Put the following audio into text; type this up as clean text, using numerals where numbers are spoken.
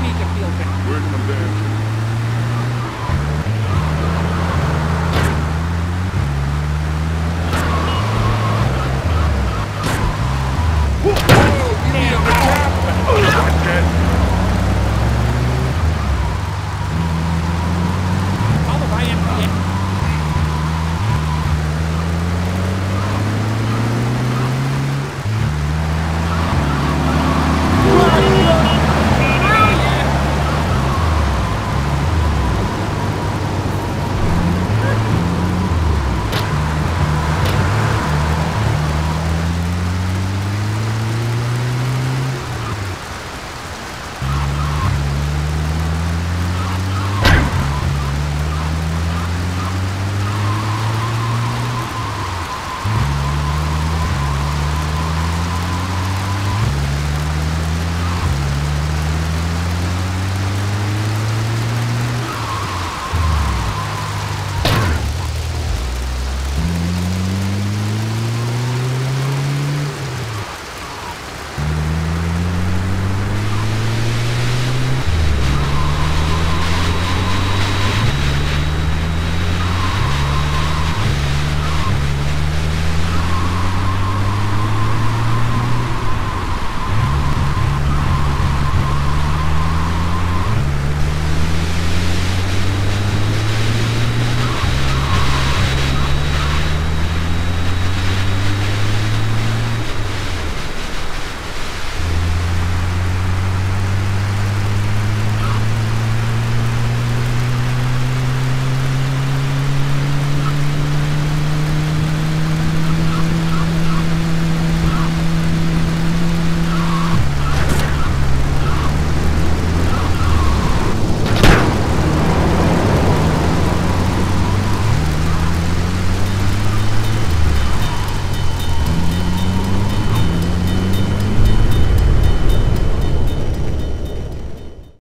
don't need to feel bad. We're condemned.